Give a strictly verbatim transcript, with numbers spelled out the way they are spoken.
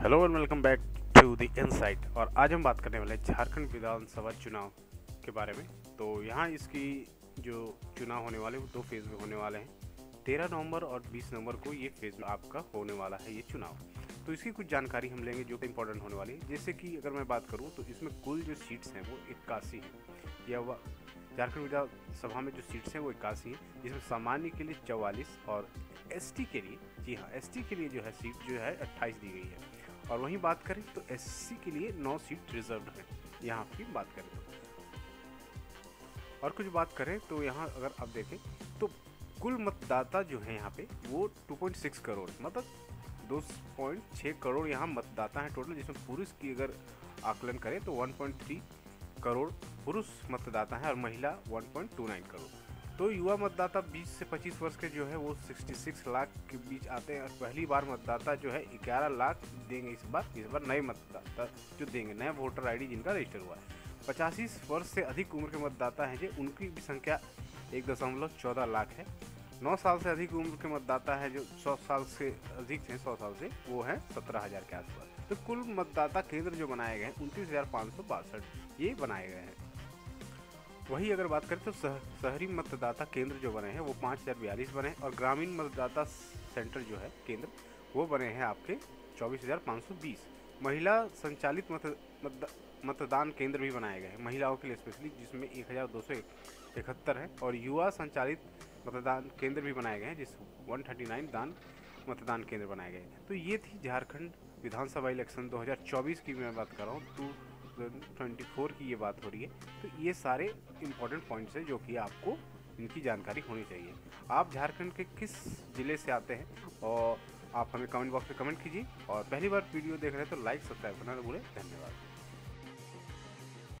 Hello and welcome back to the insight. और आज हम बात करने वाले झारखंड विधानसभा चुनाव के बारे में। तो यहाँ इसकी जो चुनाव होने वाले वो दो फेज़ में होने वाले हैं। तेरह नवंबर और बीस नवंबर को ये फेज़ आपका होने वाला है ये चुनाव। तो इसकी कुछ जानकारी हम लेंगे जो इंपॉर्टेंट होने वाली है। जैसे कि अगर मैं बात करूँ तो इसमें कुल जो सीट्स हैं वो इक्यासी है, या वह झारखंड विधानसभा में जो सीट्स हैं वो इक्यासी हैं, जिसमें सामान्य के लिए चौवालीस और एसटी के लिए, जी हाँ एसटी के लिए जो है सीट जो है अट्ठाईस दी गई है। और वहीं बात करें तो एससी के लिए नौ सीट रिजर्व है। यहाँ की बात करें तो और कुछ बात करें तो यहाँ अगर आप देखें तो कुल मतदाता जो है यहाँ पे वो दो पॉइंट छह करोड़, मतलब दो पॉइंट छह करोड़ यहाँ मतदाता हैं टोटल, जिसमें पुरुष की अगर आकलन करें तो एक पॉइंट तीन करोड़ पुरुष मतदाता हैं और महिला एक पॉइंट दो नौ करोड़। तो युवा मतदाता बीस से पच्चीस वर्ष के जो है वो छियासठ लाख के बीच आते हैं और पहली बार मतदाता जो है ग्यारह लाख देंगे इस बार इस बार नए मतदाता जो देंगे, नया वोटर आईडी जिनका रजिस्टर हुआ है। पचासी वर्ष से अधिक उम्र के मतदाता हैं जो, उनकी भी संख्या एक दशमलव चौदह लाख है। नौ साल से अधिक उम्र के मतदाता है जो सौ साल से अधिक हैं, सौ साल से वो हैं सत्रह हज़ार के आसपास। तो कुल मतदाता केंद्र जो बनाए गए हैं उनतीस हज़ार पाँच सौ बासठ ये बनाए गए हैं। वहीं अगर बात करें तो शह, शहरी मतदाता केंद्र जो बने हैं वो पाँच हज़ार बयालीस बने हैं और ग्रामीण मतदाता सेंटर जो है केंद्र वो बने हैं आपके चौबीस हज़ार पाँच सौ बीस। महिला संचालित मत, मत, मतदान केंद्र भी बनाए गए हैं महिलाओं के लिए स्पेशली, जिसमें एक हज़ार दो सौ इकहत्तर हैं, और युवा संचालित मतदान केंद्र भी बनाए गए हैं जिस वन थर्टी नाइन दान मतदान केंद्र बनाए गए हैं। तो ये थी झारखंड विधानसभा इलेक्शन दो हज़ार चौबीस की मैं बात कर रहा हूँ, टू चौबीस की ये बात हो रही है। तो ये सारे इम्पोर्टेंट पॉइंट्स हैं जो कि आपको इनकी जानकारी होनी चाहिए। आप झारखंड के किस ज़िले से आते हैं और आप हमें कमेंट बॉक्स में कमेंट कीजिए। और पहली बार वीडियो देख रहे हैं तो लाइक सब्सक्राइब करना ना भूलें। धन्यवाद।